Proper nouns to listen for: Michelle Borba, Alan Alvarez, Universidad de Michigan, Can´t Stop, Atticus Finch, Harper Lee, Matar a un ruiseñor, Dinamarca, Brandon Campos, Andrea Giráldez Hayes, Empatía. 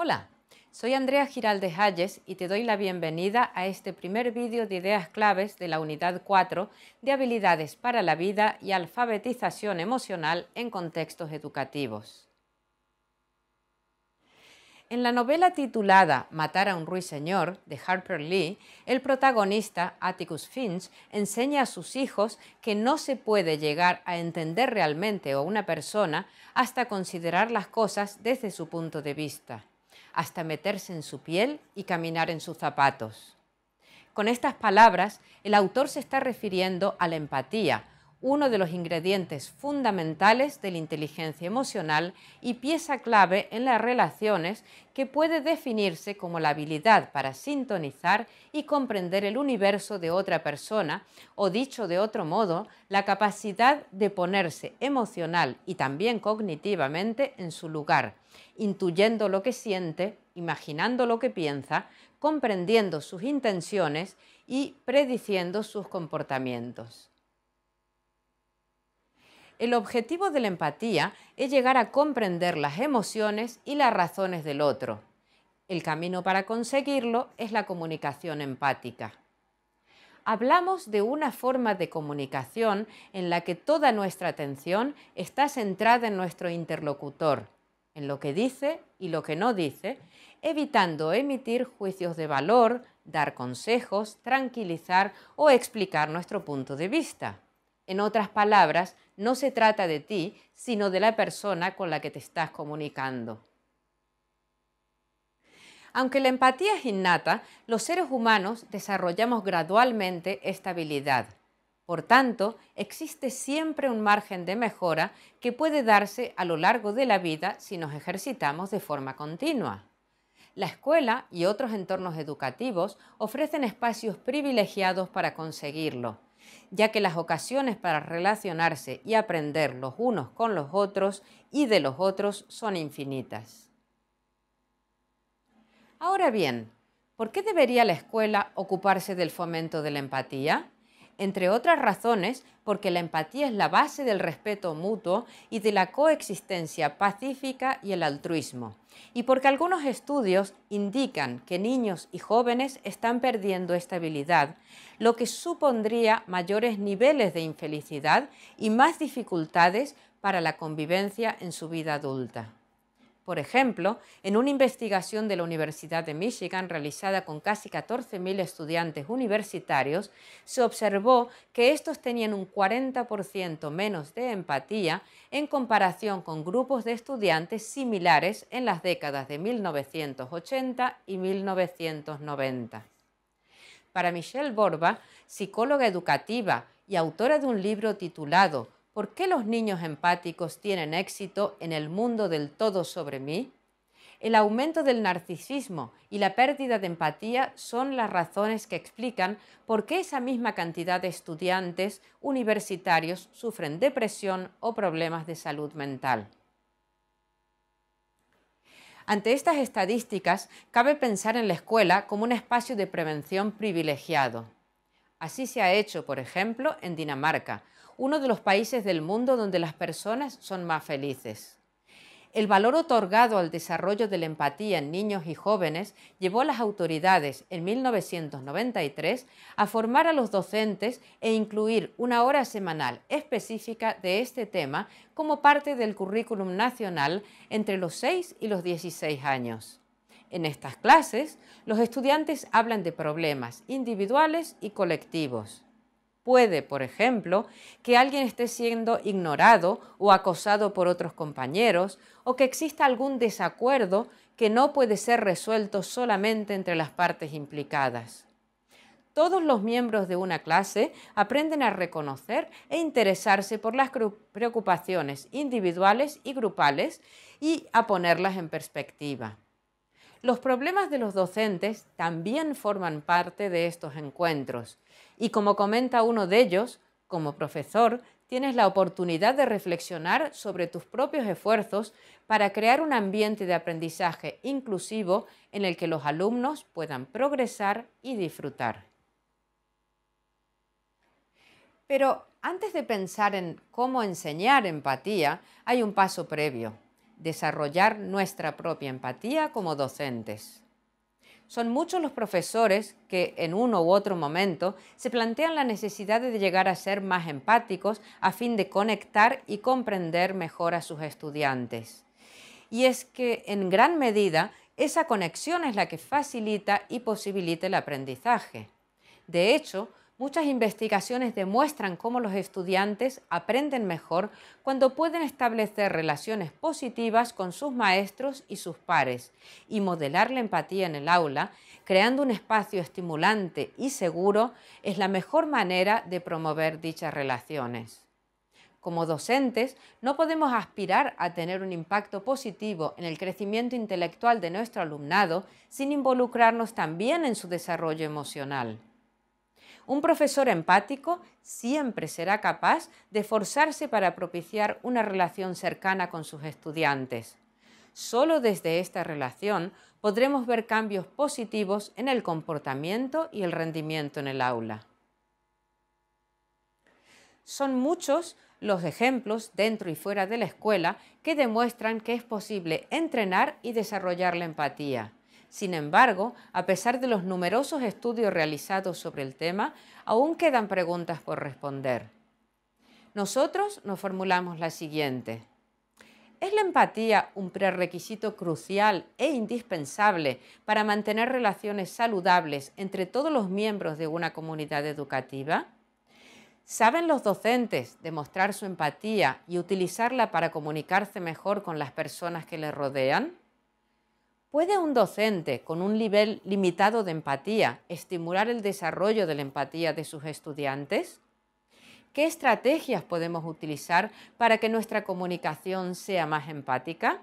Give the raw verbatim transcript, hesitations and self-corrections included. Hola, soy Andrea Giráldez Hayes y te doy la bienvenida a este primer vídeo de ideas claves de la unidad cuatro de habilidades para la vida y alfabetización emocional en contextos educativos. En la novela titulada Matar a un ruiseñor de Harper Lee, el protagonista, Atticus Finch, enseña a sus hijos que no se puede llegar a entender realmente a una persona hasta considerar las cosas desde su punto de vista, hasta meterse en su piel y caminar en sus zapatos. Con estas palabras, el autor se está refiriendo a la empatía, uno de los ingredientes fundamentales de la inteligencia emocional y pieza clave en las relaciones, que puede definirse como la habilidad para sintonizar y comprender el universo de otra persona, o dicho de otro modo, la capacidad de ponerse emocional y también cognitivamente en su lugar, intuyendo lo que siente, imaginando lo que piensa, comprendiendo sus intenciones y prediciendo sus comportamientos. El objetivo de la empatía es llegar a comprender las emociones y las razones del otro. El camino para conseguirlo es la comunicación empática. Hablamos de una forma de comunicación en la que toda nuestra atención está centrada en nuestro interlocutor, en lo que dice y lo que no dice, evitando emitir juicios de valor, dar consejos, tranquilizar o explicar nuestro punto de vista. En otras palabras, no se trata de ti, sino de la persona con la que te estás comunicando. Aunque la empatía es innata, los seres humanos desarrollamos gradualmente esta habilidad. Por tanto, existe siempre un margen de mejora que puede darse a lo largo de la vida si nos ejercitamos de forma continua. La escuela y otros entornos educativos ofrecen espacios privilegiados para conseguirlo, ya que las ocasiones para relacionarse y aprender los unos con los otros y de los otros son infinitas. Ahora bien, ¿por qué debería la escuela ocuparse del fomento de la empatía? Entre otras razones, porque la empatía es la base del respeto mutuo y de la coexistencia pacífica y el altruismo, y porque algunos estudios indican que niños y jóvenes están perdiendo esta habilidad, lo que supondría mayores niveles de infelicidad y más dificultades para la convivencia en su vida adulta. Por ejemplo, en una investigación de la Universidad de Michigan realizada con casi catorce mil estudiantes universitarios, se observó que estos tenían un cuarenta por ciento menos de empatía en comparación con grupos de estudiantes similares en las décadas de mil novecientos ochenta y mil novecientos noventa. Para Michelle Borba, psicóloga educativa y autora de un libro titulado ¿Por qué los niños empáticos tienen éxito en el mundo del todo sobre mí?, el aumento del narcisismo y la pérdida de empatía son las razones que explican por qué esa misma cantidad de estudiantes universitarios sufren depresión o problemas de salud mental. Ante estas estadísticas, cabe pensar en la escuela como un espacio de prevención privilegiado. Así se ha hecho, por ejemplo, en Dinamarca, uno de los países del mundo donde las personas son más felices. El valor otorgado al desarrollo de la empatía en niños y jóvenes llevó a las autoridades en mil novecientos noventa y tres a formar a los docentes e incluir una hora semanal específica de este tema como parte del currículum nacional entre los seis y los dieciséis años. En estas clases, los estudiantes hablan de problemas individuales y colectivos. Puede, por ejemplo, que alguien esté siendo ignorado o acosado por otros compañeros, o que exista algún desacuerdo que no puede ser resuelto solamente entre las partes implicadas. Todos los miembros de una clase aprenden a reconocer e interesarse por las preocupaciones individuales y grupales y a ponerlas en perspectiva. Los problemas de los docentes también forman parte de estos encuentros y, como comenta uno de ellos, como profesor tienes la oportunidad de reflexionar sobre tus propios esfuerzos para crear un ambiente de aprendizaje inclusivo en el que los alumnos puedan progresar y disfrutar. Pero antes de pensar en cómo enseñar empatía, hay un paso previo. desarrollar nuestra propia empatía como docentes. Son muchos los profesores que en uno u otro momento se plantean la necesidad de llegar a ser más empáticos a fin de conectar y comprender mejor a sus estudiantes. Y es que en gran medida esa conexión es la que facilita y posibilita el aprendizaje. De hecho, muchas investigaciones demuestran cómo los estudiantes aprenden mejor cuando pueden establecer relaciones positivas con sus maestros y sus pares y modelar la empatía en el aula, creando un espacio estimulante y seguro, es la mejor manera de promover dichas relaciones. Como docentes, no podemos aspirar a tener un impacto positivo en el crecimiento intelectual de nuestro alumnado sin involucrarnos también en su desarrollo emocional. Un profesor empático siempre será capaz de esforzarse para propiciar una relación cercana con sus estudiantes. Solo desde esta relación podremos ver cambios positivos en el comportamiento y el rendimiento en el aula. Son muchos los ejemplos dentro y fuera de la escuela que demuestran que es posible entrenar y desarrollar la empatía. Sin embargo, a pesar de los numerosos estudios realizados sobre el tema, aún quedan preguntas por responder. Nosotros nos formulamos la siguiente. ¿Es la empatía un prerrequisito crucial e indispensable para mantener relaciones saludables entre todos los miembros de una comunidad educativa? ¿Saben los docentes demostrar su empatía y utilizarla para comunicarse mejor con las personas que les rodean? ¿Puede un docente con un nivel limitado de empatía estimular el desarrollo de la empatía de sus estudiantes? ¿Qué estrategias podemos utilizar para que nuestra comunicación sea más empática?